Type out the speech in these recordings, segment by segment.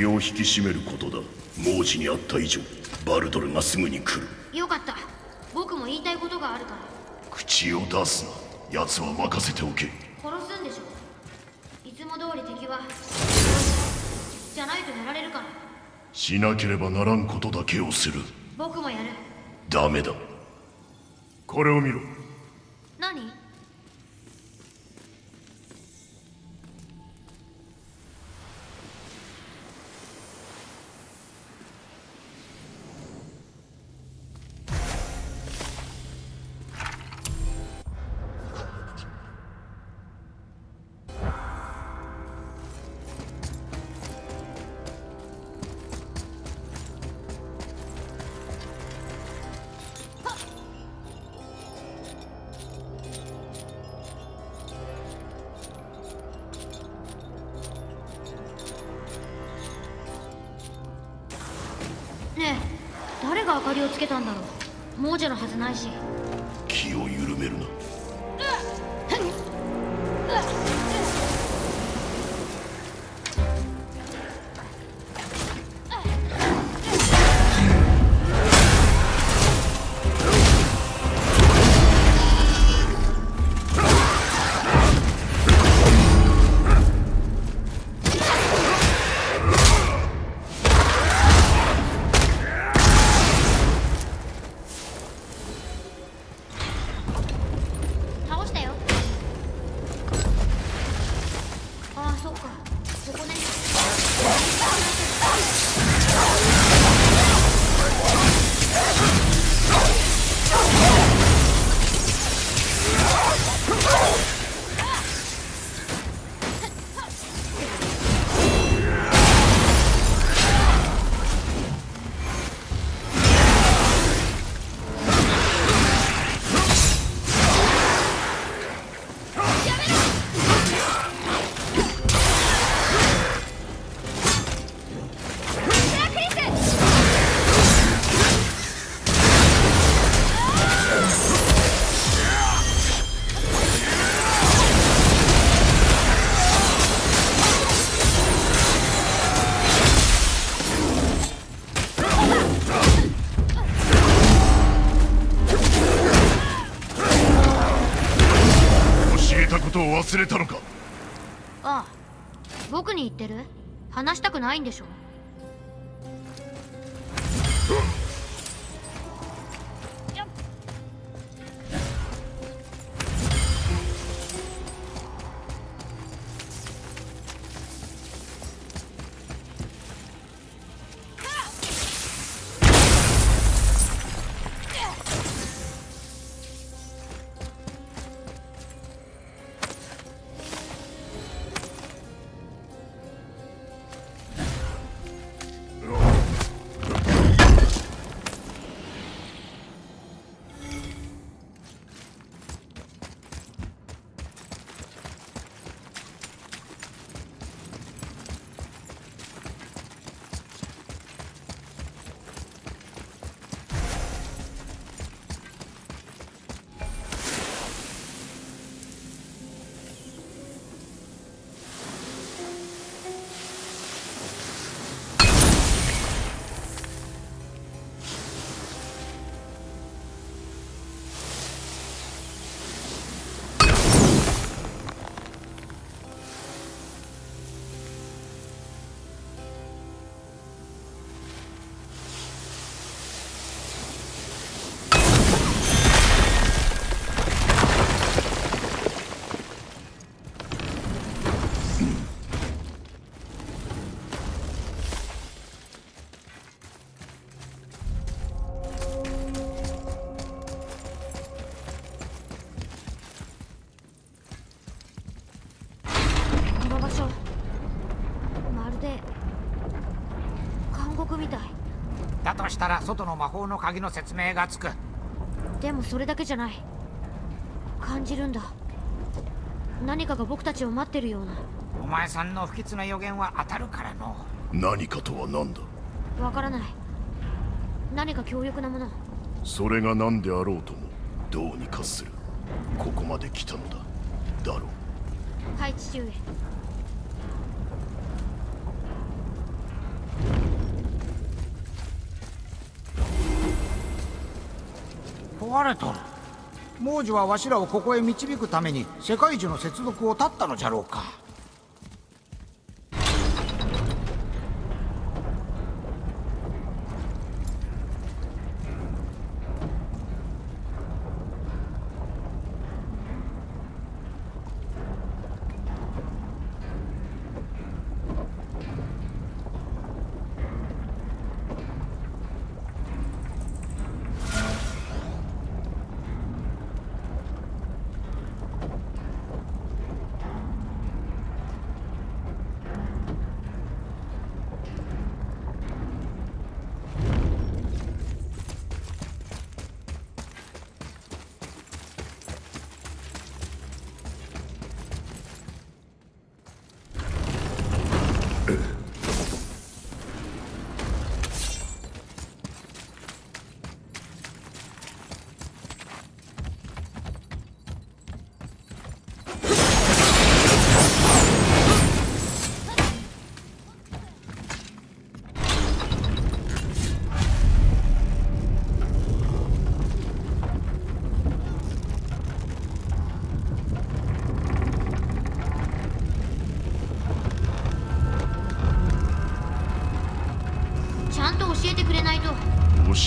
身を引き締めることだ。文字にあった以上、バルドルがすぐに来る。よかった。僕も言いたいことがあるから。口を出すな。奴は任せておけ。殺すんでしょ。いつも通り敵はじゃないとやられるから。しなければならんことだけをする。僕もやる。ダメだ。これを見ろ。何？忘れたのか。ああ、僕に言ってる？話したくないんでしょ？したら外の魔法の鍵の説明がつく。でもそれだけじゃない。感じるんだ。何かが僕たちを待ってるような。お前さんの不吉な予言は当たるからの。何かとは何だ？わからない。何か強力なもの。それが何であろうともどうにかする。ここまで来たのだ。だろう。はい、父上。壊れとる。亡者はわしらをここへ導くために世界中の接続を断ったのじゃろうか。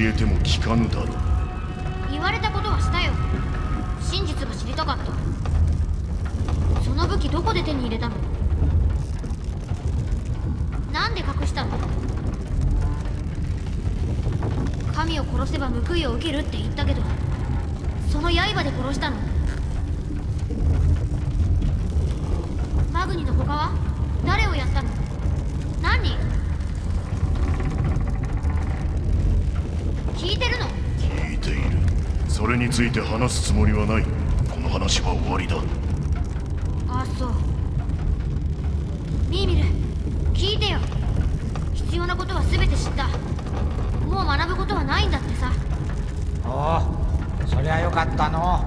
教えても聞かぬだろう。言われたことはしたよ。真実が知りたかった。その武器どこで手に入れたの？なんで隠したの？神を殺せば報いを受けるって言ったけど、その刃で殺したの。マグニの他は誰をやったの？何人？聞いてるの？聞いている。それについて話すつもりはない。この話は終わりだ。あ、そう。ミーミル、聞いてよ。必要なことは全て知った。もう学ぶことはないんだってさ。おお、そりゃよかったの。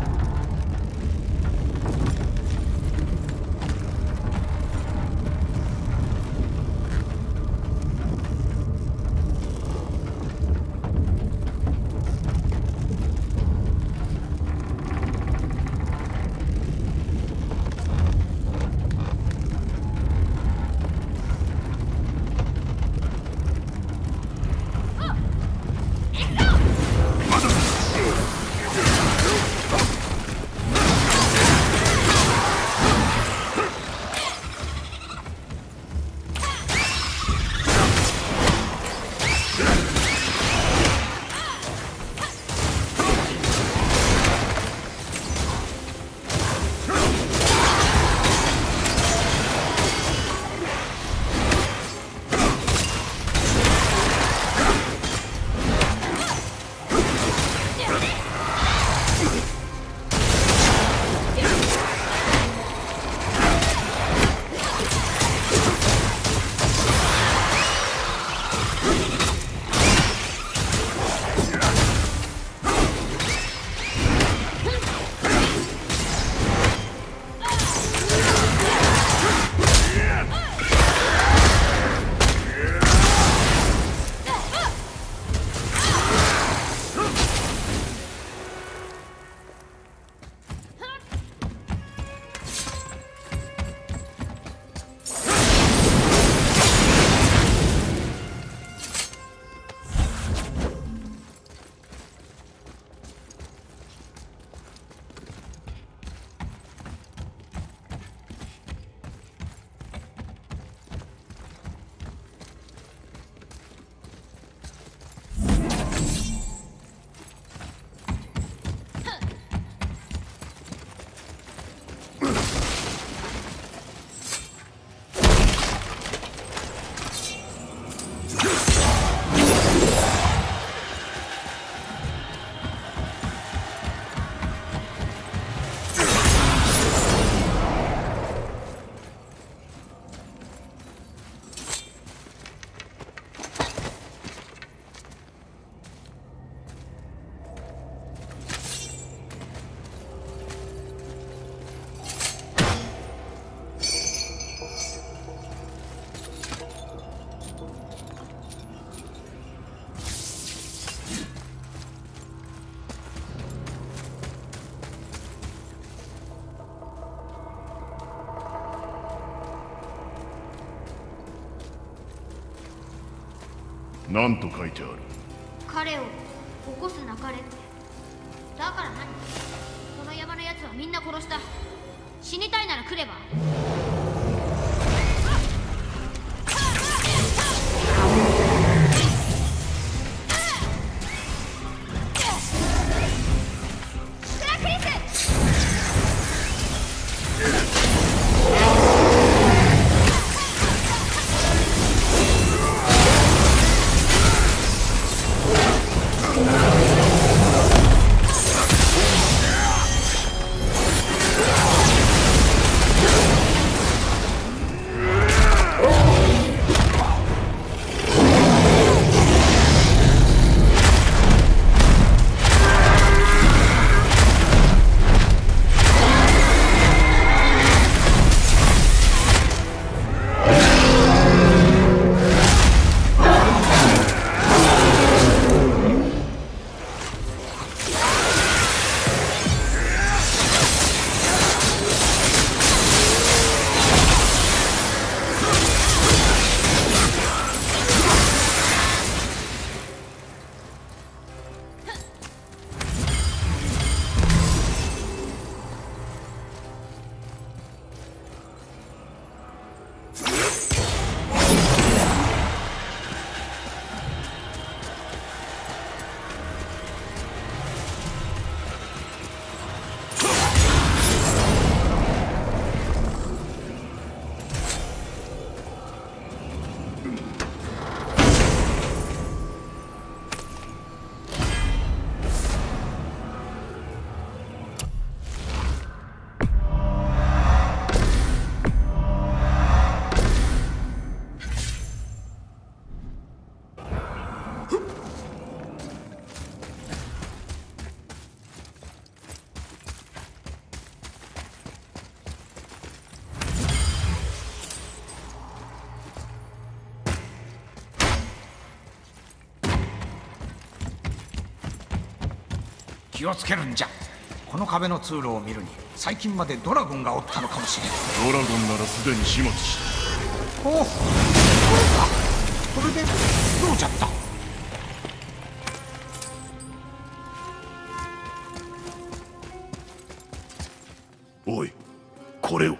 何と書いてある？彼を起こすなかれ。だから何？この山のやつはみんな殺した。死にたいなら来れば。気をつけるんじゃ。この壁の通路を見るに最近までドラゴンがおったのかもしれん。ドラゴンならすでに始末した。おお、これか。これでどうじゃった。おい、これを。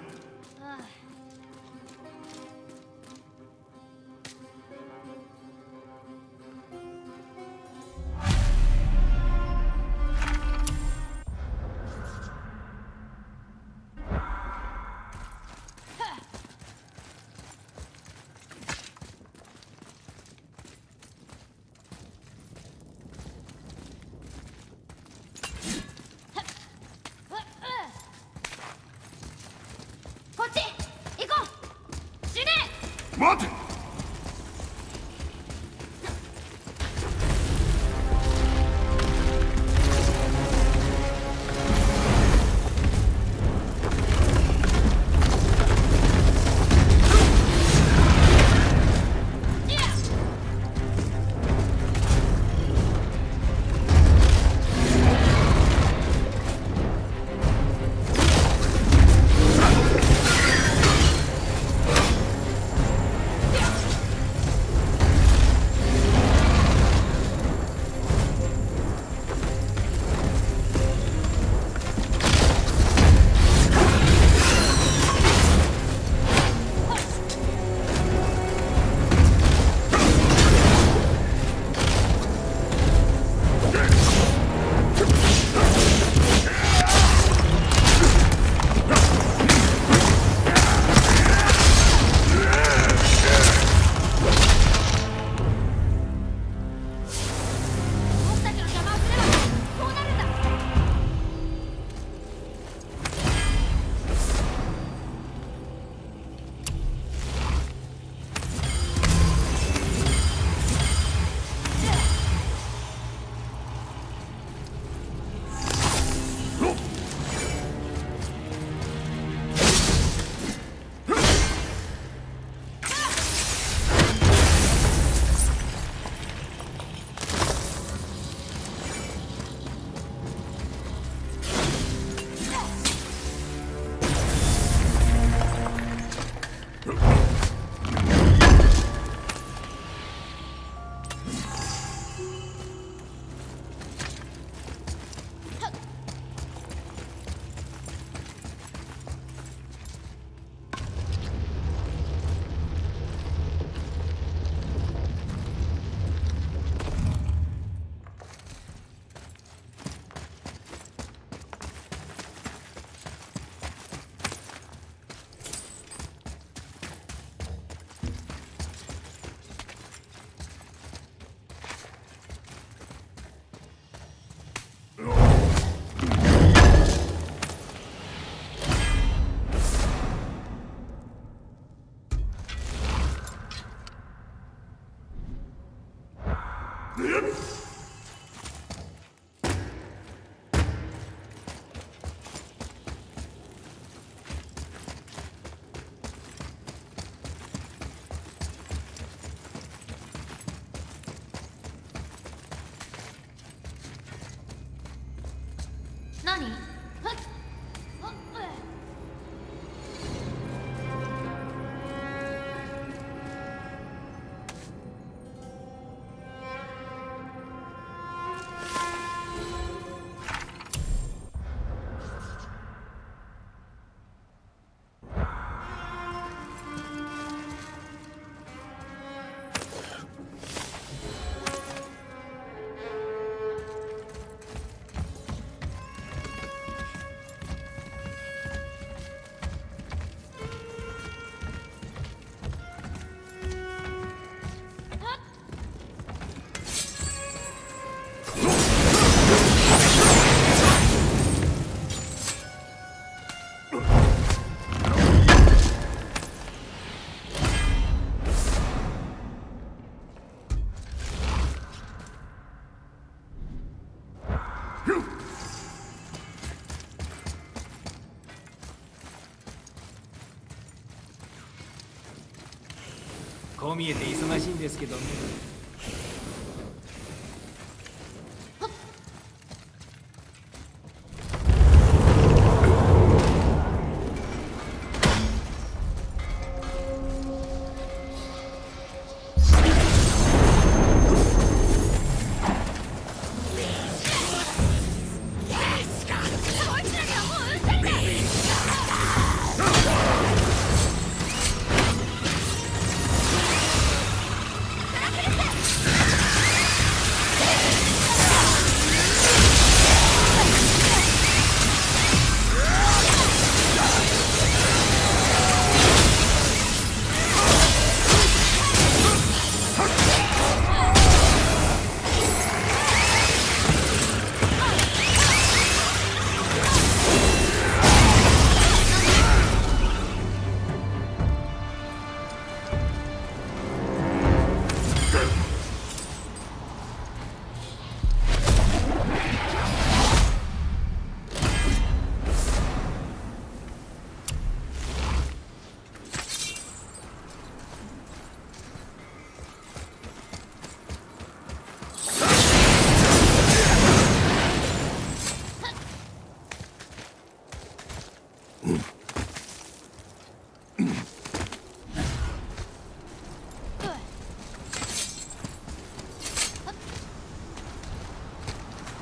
こう見えて忙しいんですけどね。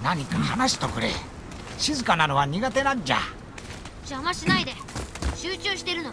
何か話しとくれ。静かなのは苦手なんじゃ。邪魔しないで、集中してるの。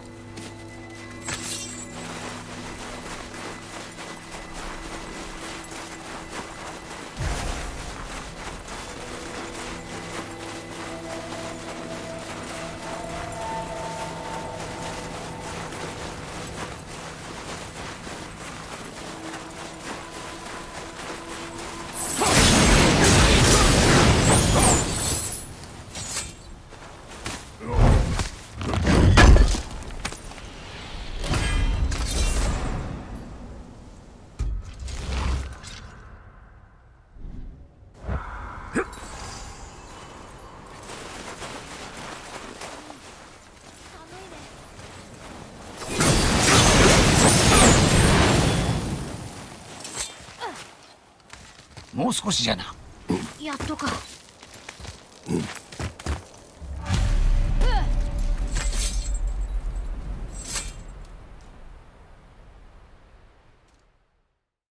もう少しじゃな。やっとか。